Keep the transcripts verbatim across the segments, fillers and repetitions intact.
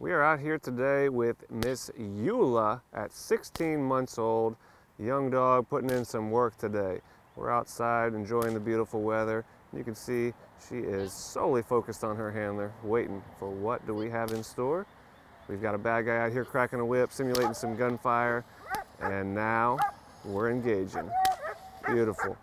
We are out here today with Miss Yula at sixteen months old, young dog putting in some work today. We're outside enjoying the beautiful weather. You can see she is solely focused on her handler, waiting for what do we have in store. We've got a bad guy out here cracking a whip, simulating some gunfire, and now we're engaging. Beautiful.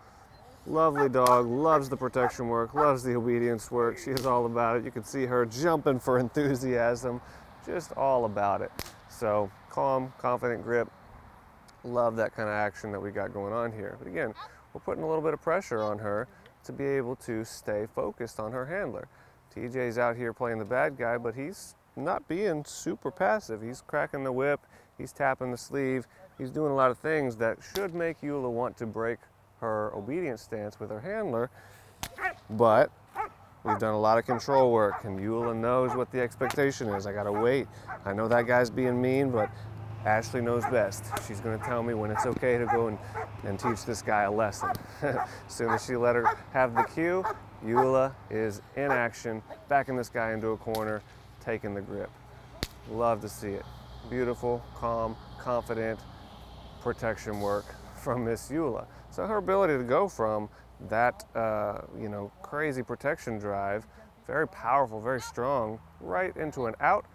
Lovely dog, loves the protection work, loves the obedience work. She is all about it. You can see her jumping for enthusiasm, just all about it. So calm, confident grip. Love that kind of action that we got going on here. But again, we're putting a little bit of pressure on her to be able to stay focused on her handler. T J's out here playing the bad guy, but he's not being super passive. He's cracking the whip, he's tapping the sleeve, he's doing a lot of things that should make Yula want to break her obedience stance with her handler, but we've done a lot of control work and Yula knows what the expectation is. I gotta wait. I know that guy's being mean, but Ashley knows best. She's gonna tell me when it's okay to go and, and teach this guy a lesson. As soon as she let her have the cue, Yula is in action, backing this guy into a corner, taking the grip. Love to see it. Beautiful, calm, confident protection work from Miss Yula. So her ability to go from that, uh, you know, crazy protection drive, very powerful, very strong, right into an out,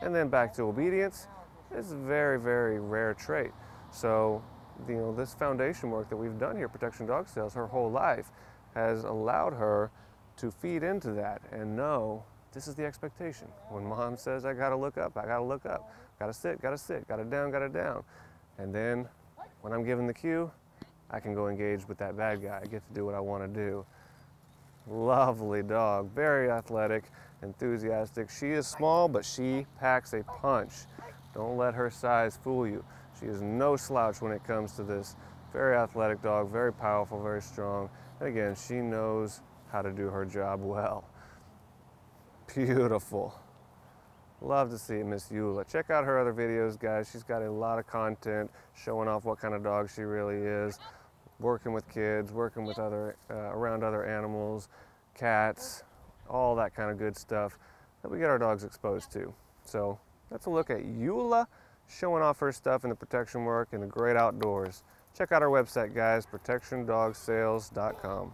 and then back to obedience, is a very, very rare trait. So, you know, this foundation work that we've done here, Protection Dog Sales, her whole life, has allowed her to feed into that and know this is the expectation. When mom says, I gotta look up, I gotta look up, gotta sit, gotta sit, gotta down, gotta down. And then, when I'm given the cue, I can go engage with that bad guy. I get to do what I want to do. Lovely dog, very athletic, enthusiastic. She is small, but she packs a punch. Don't let her size fool you. She is no slouch when it comes to this. Very athletic dog, very powerful, very strong. And again, she knows how to do her job well. Beautiful. Love to see it, Miss Yula. Check out her other videos, guys. She's got a lot of content showing off what kind of dog she really is, working with kids, working with other, uh, around other animals, cats, all that kind of good stuff that we get our dogs exposed to. So that's a look at Yula showing off her stuff in the protection work in the great outdoors. Check out our website, guys, Protection Dog Sales dot com.